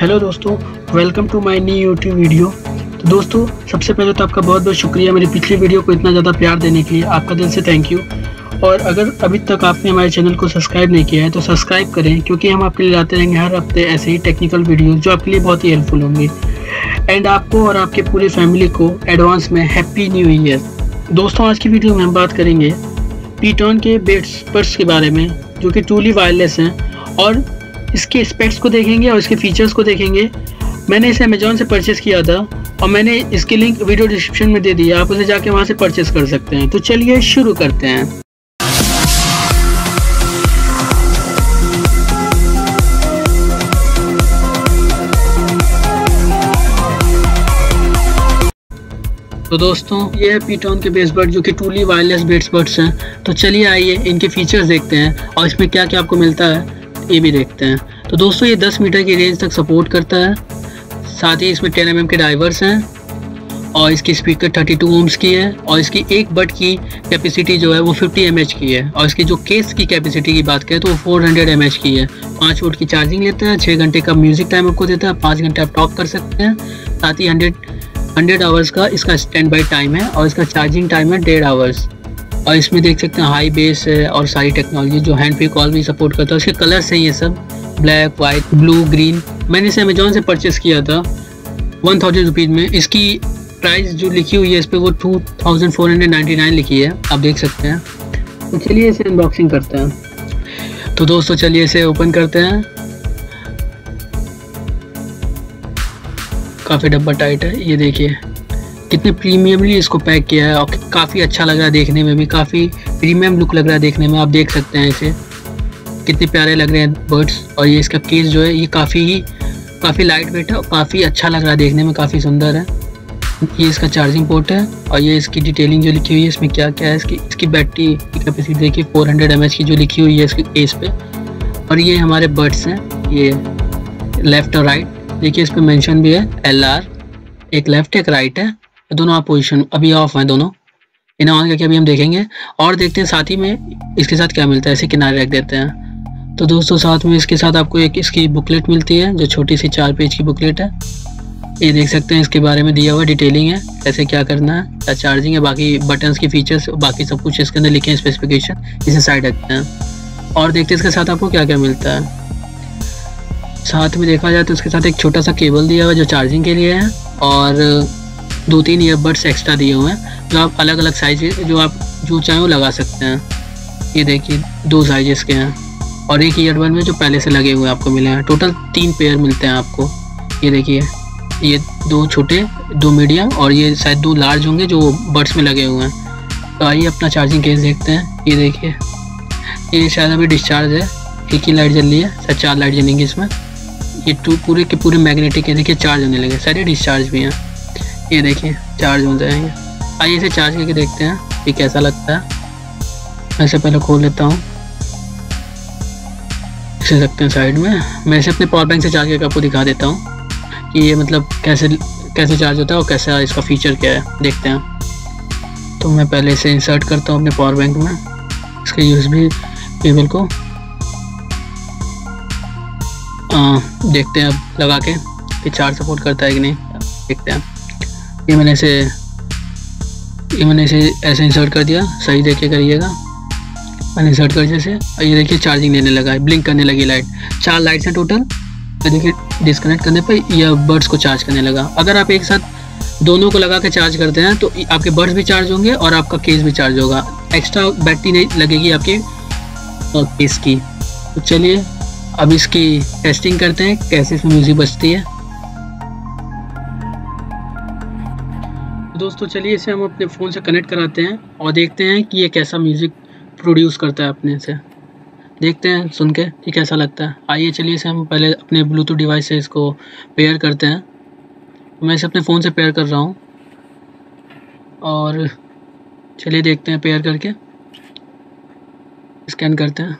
Hello दोस्तों, welcome to my new YouTube video. तो दोस्तों, सबसे पहले तो आपका बहुत बहुत शुक्रिया मेरी पिछली वीडियो को इतना ज़्यादा प्यार देने के लिए, आपका दिल से थैंक यू। और अगर अभी तक आपने हमारे चैनल को सब्सक्राइब नहीं किया है तो सब्सक्राइब करें, क्योंकि हम आपके लिए लाते रहेंगे हर हफ्ते ऐसे ही टेक्निकल वीडियोज़ जो आपके लिए बहुत ही हेल्पफुल होंगे। एंड आपको और आपके पूरी फैमिली को एडवांस में हैप्पी न्यू ईयर। दोस्तों, आज की वीडियो में हम बात करेंगे pTron के बड्स के बारे में, जो कि ट्रूली वायरलेस हैं, और इसके स्पेक्स को देखेंगे और इसके फीचर्स को देखेंगे। मैंने इसे अमेज़ॉन से परचेस किया था और मैंने इसकी लिंक वीडियो डिस्क्रिप्शन में दे दी है, आप उसे जाके वहाँ से परचेस कर सकते हैं। तो चलिए शुरू करते हैं। तो दोस्तों, ये है pTron के बेसबर्ड, जो कि ट्रूली वायरलेस बेसबर्ड्स हैं। तो चलिए आइए इनके फीचर्स देखते हैं और इसमें क्या क्या आपको मिलता है ये भी देखते हैं। तो दोस्तों, ये 10 मीटर की रेंज तक सपोर्ट करता है, साथ ही इसमें 10 mm के डाइवर्स हैं और इसकी स्पीकर 32 ओम्स की है और इसकी एक बट की कैपेसिटी जो है वो 50 mAh की है। और इसकी जो केस की कैपेसिटी की बात करें तो वो 400 mAh की है। 5 वोल्ट की चार्जिंग लेता है, 6 घंटे का म्यूज़िक टाइम आपको देता है, 5 घंटे आप टॉक कर सकते हैं। साथ ही 100 आवर्स का इसका स्टैंड बाई टाइम है और इसका चार्जिंग टाइम है 1.5 आवर्स। और इसमें देख सकते हैं हाई बेस है और सारी टेक्नोलॉजी जो हैंड फ्री कॉल भी सपोर्ट करता है। इसके कलर्स हैं ये सब, ब्लैक, वाइट, ब्लू, ग्रीन। मैंने इसे अमेजोन से परचेस किया था 1000 रुपीज़ में। इसकी प्राइस जो लिखी हुई है इस पर वो 2499 लिखी है, आप देख सकते हैं। तो चलिए इसे अनबॉक्सिंग करते हैं। तो दोस्तों, चलिए इसे ओपन करते हैं। काफ़ी डब्बा टाइट है, ये देखिए कितने प्रीमियमली इसको पैक किया है और काफ़ी अच्छा लग रहा है देखने में भी, काफ़ी प्रीमियम लुक लग रहा है देखने में। आप देख सकते हैं इसे कितने प्यारे लग रहे हैं बर्ड्स। और ये इसका केस जो है ये काफ़ी लाइट वेट है और काफ़ी अच्छा लग रहा है देखने में, काफ़ी सुंदर है। ये इसका चार्जिंग पोर्ट है और ये इसकी डिटेलिंग जो लिखी हुई है इसमें क्या क्या है। इसकी बैटरी की कैपेसिटी देखिए 400 mAh की जो लिखी हुई है इसके केस पर। और ये हमारे बर्ड्स हैं, ये लेफ़्ट और राइट देखिए, इस पर मेंशन भी है LR, एक लेफ्ट एक राइट है, दोनों आप पोजिशन अभी ऑफ हैं, दोनों इन्हें ऑन करके अभी हम देखेंगे और देखते हैं साथ ही में इसके साथ क्या मिलता है। इसे किनारे रख देते हैं। तो दोस्तों, साथ में इसके साथ आपको एक इसकी बुकलेट मिलती है, जो छोटी सी 4 पेज की बुकलेट है। ये देख सकते हैं इसके बारे में दिया हुआ डिटेलिंग है, कैसे क्या करना है, क्या चार्जिंग है, बाकी बटन्स की फीचर्स, बाकी सब कुछ इसके अंदर लिखे हैं स्पेसिफिकेशन। इसे साइड रखते हैं और देखते हैं इसके साथ आपको क्या क्या मिलता है। साथ में देखा जाए तो उसके साथ एक छोटा सा केबल दिया हुआ है जो चार्जिंग के लिए है, और 2-3 ईयरबड्स एक्स्ट्रा दिए हुए हैं जो आप अलग अलग साइज जो आप जो चाहें वो लगा सकते हैं। ये देखिए 2 साइजेस के हैं और एक ईयरबड में जो पहले से लगे हुए आपको मिले हैं। टोटल 3 पेयर मिलते हैं आपको। ये देखिए, ये 2 छोटे, 2 मीडियम और ये शायद 2 लार्ज होंगे जो बड्स में लगे हुए हैं। तो आइए अपना चार्जिंग केस देखते हैं। ये देखिए, ये शायद अभी डिस्चार्ज है, एक ही लाइट जल रही है, शायद 4 लाइट जलेंगी इसमें। ये पूरे के पूरे मैग्नेटिक है, देखिए चार्ज होने लगे, सारे डिस्चार्ज भी हैं। ये देखिए चार्ज हो जाएंगे। आइए इसे चार्ज करके देखते हैं कि कैसा लगता है। मैं इसे पहले खोल लेता हूँ, इसे रखते हैं साइड में। मैं इसे अपने पावर बैंक से चार्ज करके आपको दिखा देता हूँ कि ये मतलब कैसे चार्ज होता है और कैसा इसका फीचर क्या है, देखते हैं। तो मैं पहले इसे इंसर्ट करता हूँ अपने पावर बैंक में, इसके USB केबल को देखते हैं अब लगा के कि चार्ज सपोर्ट करता है कि नहीं, देखते हैं। ये मैंने इसे ऐसे इंसर्ट कर दिया, सही देख के करिएगा। मैंने इंसर्ट कर दिया इसे और ये देखिए चार्जिंग लेने लगा है, ब्लिंक करने लगी लाइट। 4 लाइट्स हैं टोटल। देखिए डिस्कनेक्ट करने पर यह बर्ड्स को चार्ज करने लगा। अगर आप एक साथ दोनों को लगा के चार्ज करते हैं तो आपके बर्ड्स भी चार्ज होंगे और आपका केस भी चार्ज होगा, एक्स्ट्रा बैटरी नहीं लगेगी आपके केस की। तो चलिए अब इसकी टेस्टिंग करते हैं कैसे इसमें म्यूजिक बजती है। दोस्तों, चलिए इसे हम अपने फ़ोन से कनेक्ट कराते हैं और देखते हैं कि ये कैसा म्यूज़िक प्रोड्यूस करता है अपने से, देखते हैं सुन के कि कैसा लगता है। आइए चलिए इसे हम पहले अपने ब्लूटूथ डिवाइस से इसको पेयर करते हैं। मैं इसे अपने फ़ोन से पेयर कर रहा हूँ और चलिए देखते हैं, पेयर करके स्कैन करते हैं।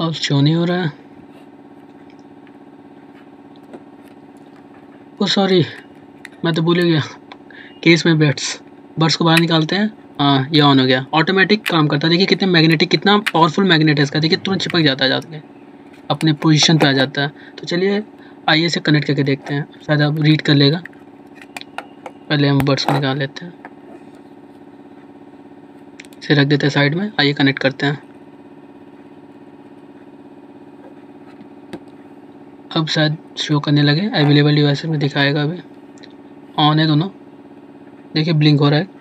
अब शो नहीं हो रहा है, ओ सॉरी मैं तो भूल गया, केस में बर्ड्स को बाहर निकालते हैं हाँ ये ऑन हो गया, ऑटोमेटिक काम करता है। देखिए कितने मैग्नेटिक, कितना पावरफुल मैग्नेट है इसका। देखिए तुरंत चिपक जाता है, जाके अपने पोजीशन पे आ जाता है। तो चलिए आइए से कनेक्ट करके देखते हैं, शायद आप रीड कर लेगा। पहले हम बर्ड्स निकाल लेते हैं, इसे रख देते हैं साइड में। आइए कनेक्ट करते हैं। अब शायद शो करने लगे, अवेलेबल डिवाइसेस में दिखाएगा। अभी ऑन है दोनों, देखिए ब्लिंक हो रहा है।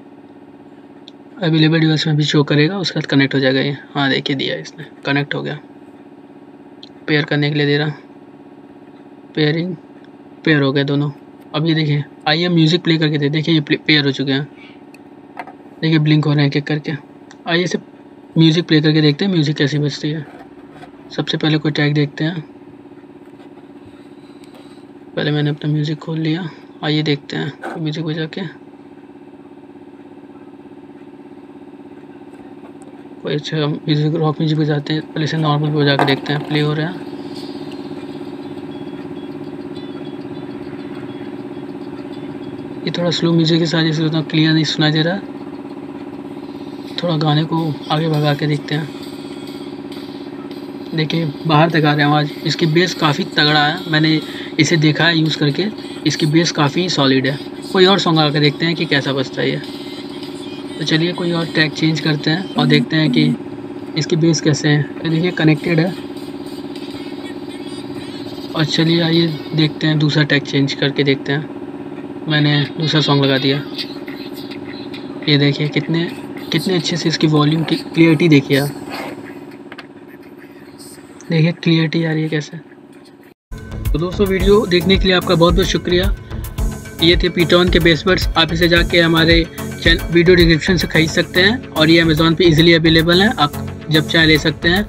अवेलेबल डिवाइस में भी शो करेगा, उसके बाद कनेक्ट हो जाएगा ये। हाँ देखिए दिया इसने, कनेक्ट हो गया। पेयर करने के लिए दे रहा, पेयरिंग, पेयर हो गए दोनों। अब ये देखिए, आइए म्यूज़िक प्ले करके दे, देखिए ये पेयर हो चुके हैं। देखिए ब्लिंक हो रहे हैं एक एक करके। आइए इसे म्यूज़िक प्ले करके देखते हैं म्यूज़िक कैसी बजती है। सबसे पहले कोई ट्रैक देखते हैं। पहले मैंने अपना म्यूज़िक खोल लिया, आइए देखते हैं म्यूज़िक बजा के। कोई अच्छा म्यूज़िक, रॉक म्यूज़िक बजाते हैं। पहले से नॉर्मल बजा के देखते हैं, प्ले हो रहा है। ये थोड़ा स्लो म्यूज़िक के साथ, जैसे उतना क्लियर नहीं सुना दे रहा। थोड़ा गाने को आगे भगा के देखते हैं। देखिए बाहर तक आ रहे हैं आवाज़। इसकी बेस काफ़ी तगड़ा है, मैंने इसे देखा है यूज़ करके। इसकी बेस काफ़ी सॉलिड है। कोई और सॉन्ग आकर देखते हैं कि कैसा बजता है ये। तो चलिए कोई और ट्रैक चेंज करते हैं और देखते हैं कि इसकी बेस कैसे है। देखिए कनेक्टेड है। और चलिए आइए देखते हैं, दूसरा ट्रैक चेंज करके देखते हैं। मैंने दूसरा सॉन्ग लगा दिया। ये देखिए कितने कितने अच्छे से इसकी वॉल्यूम की क्लियरिटी देखिए आप। देखिए क्लियरिटी आ रही है कैसे। तो दोस्तों वीडियो देखने के लिए आपका बहुत बहुत शुक्रिया। ये थे pTron के बेसबड्स। आप इसे जाके हमारे चैनल वीडियो डिस्क्रिप्शन से खरीद सकते हैं और ये अमेज़ॉन पे इजीली अवेलेबल है, आप जब चाहें ले सकते हैं।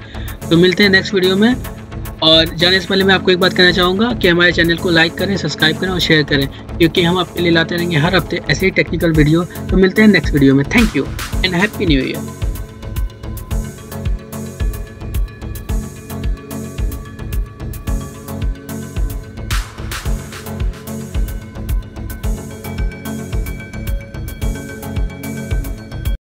तो मिलते हैं नेक्स्ट वीडियो में। और जाने से पहले मैं आपको एक बात कहना चाहूँगा कि हमारे चैनल को लाइक करें, सब्सक्राइब करें और शेयर करें, क्योंकि हम आपके लिए लाते रहेंगे हर हफ्ते ऐसे ही टेक्निकल वीडियो। तो मिलते हैं नेक्स्ट वीडियो में। Thank you and happy new year.